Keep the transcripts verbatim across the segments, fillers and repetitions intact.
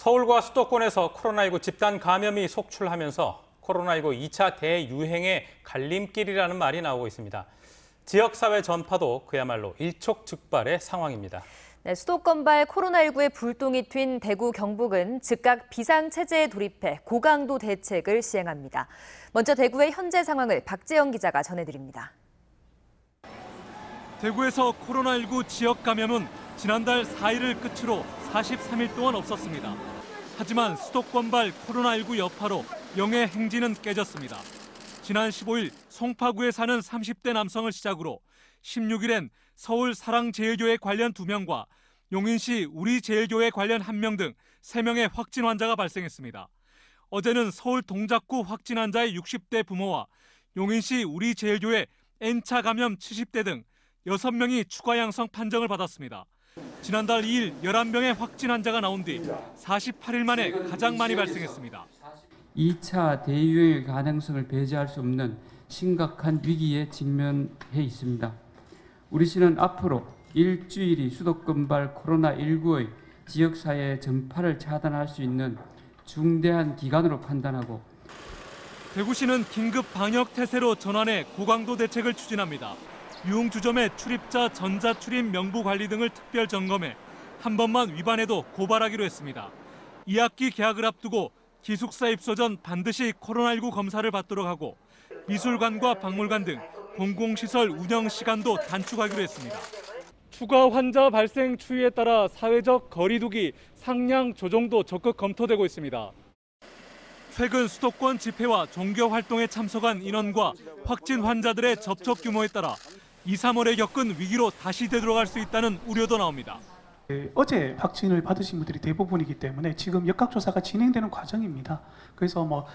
서울과 수도권에서 코로나십구 집단 감염이 속출하면서 코로나십구 이 차 대유행의 갈림길이라는 말이 나오고 있습니다. 지역사회 전파도 그야말로 일촉즉발의 상황입니다. 네, 수도권발 코로나십구의 불똥이 튄 대구, 경북은 즉각 비상체제에 돌입해 고강도 대책을 시행합니다. 먼저 대구의 현재 상황을 박재형 기자가 전해드립니다. 대구에서 코로나십구 지역 감염은 지난달 사 일을 끝으로 사십삼 일 동안 없었습니다. 하지만 수도권발 코로나십구 여파로 영해 행진은 깨졌습니다. 지난 십오 일 송파구에 사는 삼십 대 남성을 시작으로 십육 일엔 서울 사랑제일교회 관련 두 명과 용인시 우리제일교회 관련 한 명 등 세 명의 확진 환자가 발생했습니다. 어제는 서울 동작구 확진 환자의 육십 대 부모와 용인시 우리제일교회 N차 감염 칠십 대 등 여섯 명이 추가 양성 판정을 받았습니다. 지난달 이 일 열한 명의 확진 환자가 나온 뒤 사십팔 일 만에 가장 많이 발생했습니다. 이 차 대유행의 가능성을 배제할 수 없는 심각한 위기에 직면해 있습니다. 우리 시는 앞으로 일주일이 수도권발 코로나십구의 지역사회 전파를 차단할 수 있는 중대한 기간으로 판단하고 대구시는 긴급 방역 태세로 전환해 고강도 대책을 추진합니다. 유흥주점의 출입자 전자출입 명부 관리 등을 특별 점검해 한 번만 위반해도 고발하기로 했습니다. 이 학기 개학을 앞두고 기숙사 입소 전 반드시 코로나십구 검사를 받도록 하고 미술관과 박물관 등 공공시설 운영 시간도 단축하기로 했습니다. 추가 환자 발생 추이에 따라 사회적 거리두기, 상향 조정도 적극 검토되고 있습니다. 최근 수도권 집회와 종교 활동에 참석한 인원과 확진 환자들의 접촉 규모에 따라 이, 삼월에 겪은 위기로 다시 되돌아갈 수 있다는 우려도 나옵니다. 어제 확진을 받으신 분들이 대부분이기 때문에 지금 역학조사가 진행되는 과정입니다. 그래서 뭐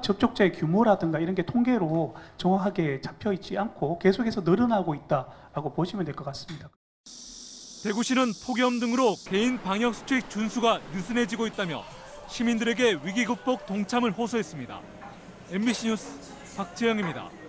접촉자의 규모라든가 이런 게 통계로 정확하게 잡혀있지 않고 계속해서 늘어나고 있다고 보시면 될 것 같습니다. 대구시는 폭염 등으로 개인 방역수칙 준수가 느슨해지고 있다며 시민들에게 위기 극복 동참을 호소했습니다. 엠비씨 뉴스 박재형입니다.